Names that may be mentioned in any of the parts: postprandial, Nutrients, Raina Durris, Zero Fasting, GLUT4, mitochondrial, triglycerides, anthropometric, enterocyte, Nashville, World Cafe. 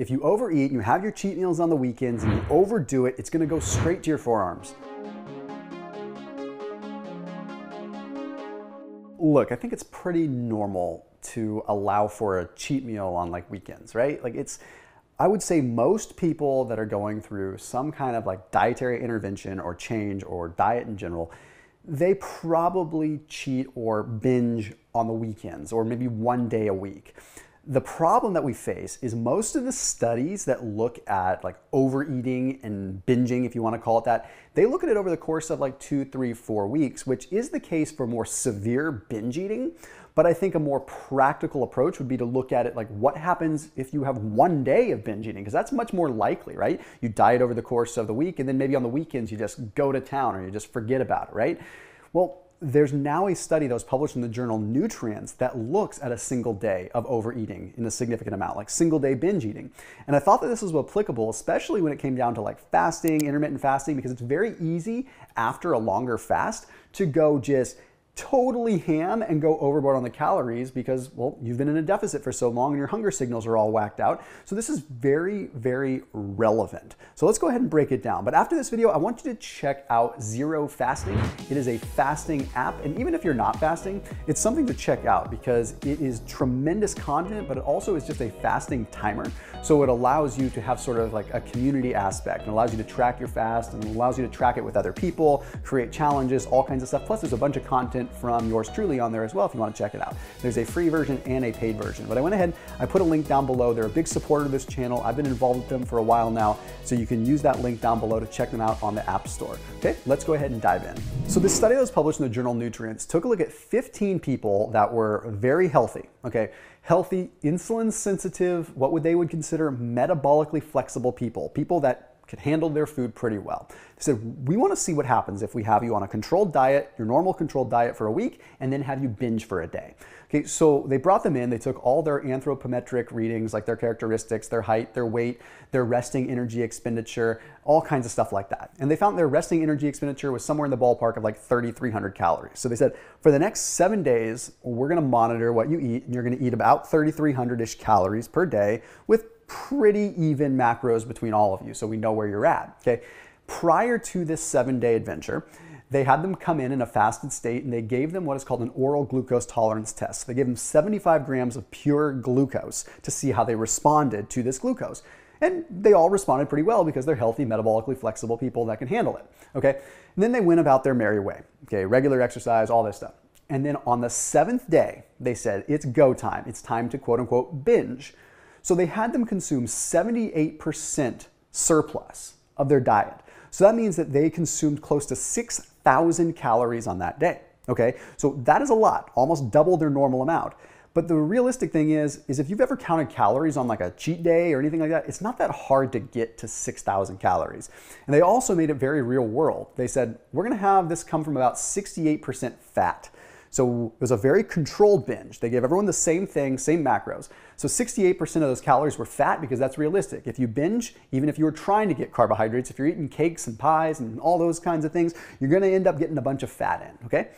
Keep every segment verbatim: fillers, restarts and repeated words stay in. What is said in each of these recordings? If you overeat, you have your cheat meals on the weekends, and you overdo it, it's gonna go straight to your forearms. Look, I think it's pretty normal to allow for a cheat meal on like weekends, right? Like it's, I would say most people that are going through some kind of like dietary intervention or change or diet in general, they probably cheat or binge on the weekends or maybe one day a week. The problem that we face is most of the studies that look at like overeating and binging, if you want to call it that, they look at it over the course of like two, three, four weeks, which is the case for more severe binge eating. But I think a more practical approach would be to look at it like what happens if you have one day of binge eating, because that's much more likely, right? You diet over the course of the week, and then maybe on the weekends you just go to town or you just forget about it, right? Well, there's now a study that was published in the journal Nutrients that looks at a single day of overeating in a significant amount, like single day binge eating. And I thought that this was applicable, especially when it came down to like fasting, intermittent fasting, because it's very easy after a longer fast to go just totally ham and go overboard on the calories because, well, you've been in a deficit for so long and your hunger signals are all whacked out. So this is very, very relevant. So let's go ahead and break it down. But after this video, I want you to check out Zero Fasting. It is a fasting app. And even if you're not fasting, it's something to check out because it is tremendous content, but it also is just a fasting timer. So it allows you to have sort of like a community aspect and allows you to track your fast and allows you to track it with other people, create challenges, all kinds of stuff. Plus there's a bunch of content from yours truly on there as well if you want to check it out. There's a free version and a paid version, but I went ahead, I put a link down below. They're a big supporter of this channel. I've been involved with them for a while now, so you can use that link down below to check them out on the App Store. Okay, let's go ahead and dive in. So this study that was published in the journal Nutrients took a look at fifteen people that were very healthy, okay? Healthy, insulin sensitive, what would they would consider metabolically flexible people, people that could handle their food pretty well. They said, we want to see what happens if we have you on a controlled diet, your normal controlled diet for a week, and then have you binge for a day. Okay, so they brought them in, they took all their anthropometric readings, like their characteristics, their height, their weight, their resting energy expenditure, all kinds of stuff like that. And they found their resting energy expenditure was somewhere in the ballpark of like thirty-three hundred calories. So they said, for the next seven days, we're going to monitor what you eat, and you're going to eat about thirty-three hundred-ish calories per day with pretty even macros between all of you, so we know where you're at, okay? Prior to this seven-day adventure, they had them come in in a fasted state and they gave them what is called an oral glucose tolerance test. They gave them seventy-five grams of pure glucose to see how they responded to this glucose. And they all responded pretty well because they're healthy, metabolically flexible people that can handle it, okay? And then they went about their merry way, okay? Regular exercise, all this stuff. And then on the seventh day, they said, it's go time. It's time to quote unquote binge. So they had them consume seventy-eight percent surplus of their diet. So that means that they consumed close to six thousand calories on that day, okay? So that is a lot, almost double their normal amount. But the realistic thing is, is if you've ever counted calories on like a cheat day or anything like that, it's not that hard to get to six thousand calories. And they also made it very real world. They said, we're gonna have this come from about sixty-eight percent fat. So it was a very controlled binge. They gave everyone the same thing, same macros. So sixty-eight percent of those calories were fat because that's realistic. If you binge, even if you were trying to get carbohydrates, if you're eating cakes and pies and all those kinds of things, you're gonna end up getting a bunch of fat in, okay?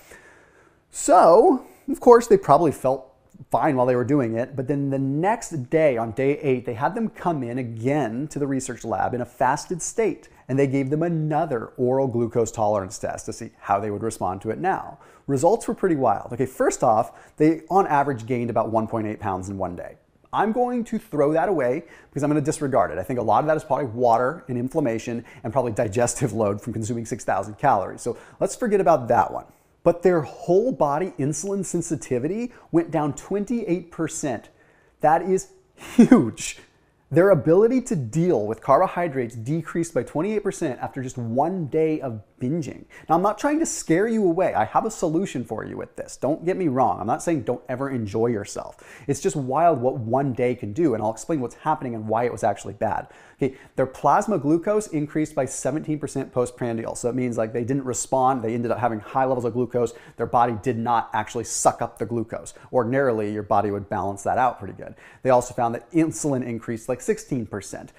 So, of course, they probably felt fine while they were doing it, but then the next day, on day eight, they had them come in again to the research lab in a fasted state, and they gave them another oral glucose tolerance test to see how they would respond to it now. Results were pretty wild. Okay, first off, they on average gained about one point eight pounds in one day. I'm going to throw that away because I'm going to disregard it. I think a lot of that is probably water and inflammation and probably digestive load from consuming six thousand calories. So let's forget about that one. But their whole body insulin sensitivity went down twenty-eight percent. That is huge. Their ability to deal with carbohydrates decreased by twenty-eight percent after just one day of binging. Now, I'm not trying to scare you away. I have a solution for you with this. Don't get me wrong. I'm not saying don't ever enjoy yourself. It's just wild what one day can do, and I'll explain what's happening and why it was actually bad. Okay, their plasma glucose increased by seventeen percent postprandial. So it means like they didn't respond. They ended up having high levels of glucose. Their body did not actually suck up the glucose. Ordinarily, your body would balance that out pretty good. They also found that insulin increased like sixteen percent.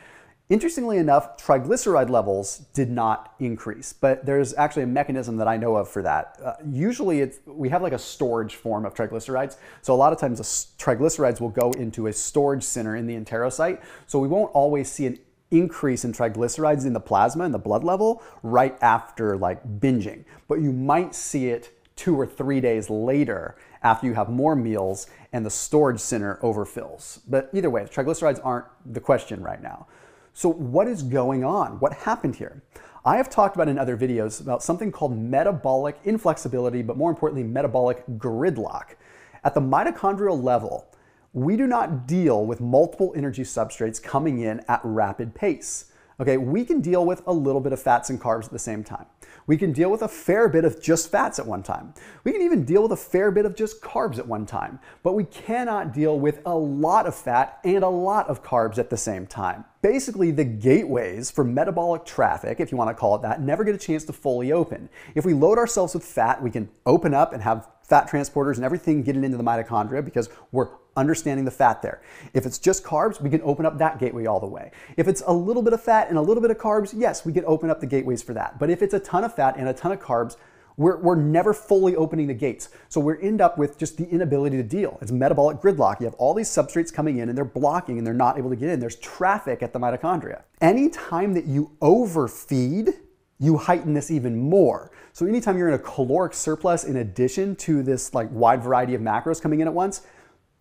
Interestingly enough, triglyceride levels did not increase, but there's actually a mechanism that I know of for that. Uh, usually it's, we have like a storage form of triglycerides. So a lot of times the triglycerides will go into a storage center in the enterocyte. So we won't always see an increase in triglycerides in the plasma and the blood level right after like binging, but you might see it two or three days later after you have more meals and the storage center overfills. But either way, triglycerides aren't the question right now. So what is going on? What happened here? I have talked about in other videos about something called metabolic inflexibility, but more importantly, metabolic gridlock. At the mitochondrial level, we do not deal with multiple energy substrates coming in at rapid pace. Okay, we can deal with a little bit of fats and carbs at the same time. We can deal with a fair bit of just fats at one time. We can even deal with a fair bit of just carbs at one time, but we cannot deal with a lot of fat and a lot of carbs at the same time. Basically, the gateways for metabolic traffic, if you want to call it that, never get a chance to fully open. If we load ourselves with fat, we can open up and have fat transporters and everything get it into the mitochondria because we're understanding the fat there. If it's just carbs, we can open up that gateway all the way. If it's a little bit of fat and a little bit of carbs, yes, we can open up the gateways for that. But if it's a ton of fat and a ton of carbs, we're, we're never fully opening the gates. So we end up with just the inability to deal. It's metabolic gridlock. You have all these substrates coming in and they're blocking and they're not able to get in. There's traffic at the mitochondria. Anytime that you overfeed, you heighten this even more. So anytime you're in a caloric surplus in addition to this like wide variety of macros coming in at once,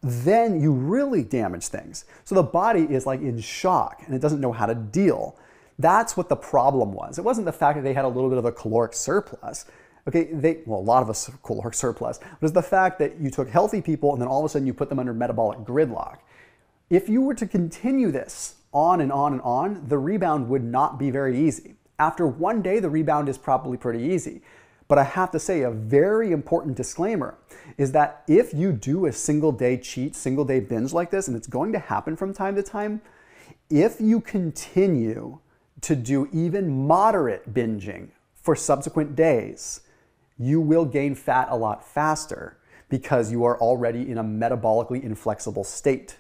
then you really damage things. So the body is like in shock and it doesn't know how to deal. That's what the problem was. It wasn't the fact that they had a little bit of a caloric surplus. Okay, they, well, a lot of us caloric surplus, but it's the fact that you took healthy people and then all of a sudden you put them under metabolic gridlock. If you were to continue this on and on and on, the rebound would not be very easy. After one day, the rebound is probably pretty easy. But I have to say a very important disclaimer is that if you do a single day cheat, single day binge like this, and it's going to happen from time to time, if you continue to do even moderate binging for subsequent days, you will gain fat a lot faster because you are already in a metabolically inflexible state.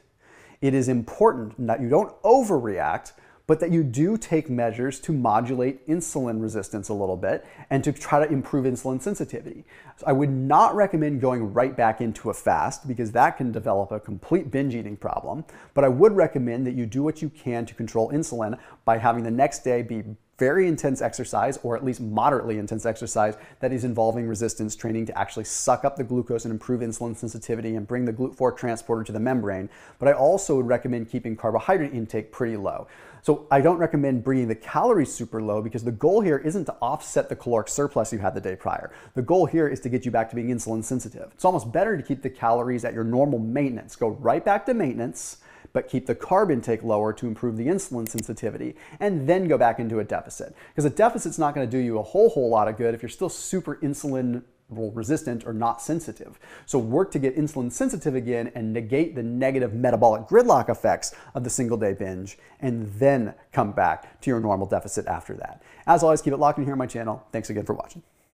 It is important that you don't overreact, but that you do take measures to modulate insulin resistance a little bit and to try to improve insulin sensitivity. So I would not recommend going right back into a fast because that can develop a complete binge eating problem, but I would recommend that you do what you can to control insulin by having the next day be very intense exercise, or at least moderately intense exercise that is involving resistance training to actually suck up the glucose and improve insulin sensitivity and bring the glut four transporter to the membrane. But I also would recommend keeping carbohydrate intake pretty low. So I don't recommend bringing the calories super low because the goal here isn't to offset the caloric surplus you had the day prior. The goal here is to get you back to being insulin sensitive. It's almost better to keep the calories at your normal maintenance. Go right back to maintenance, but keep the carb intake lower to improve the insulin sensitivity, and then go back into a deficit. Because a deficit's not gonna do you a whole, whole lot of good if you're still super insulin resistant or not sensitive. So work to get insulin sensitive again and negate the negative metabolic gridlock effects of the single day binge, and then come back to your normal deficit after that. As always, keep it locked in here on my channel. Thanks again for watching.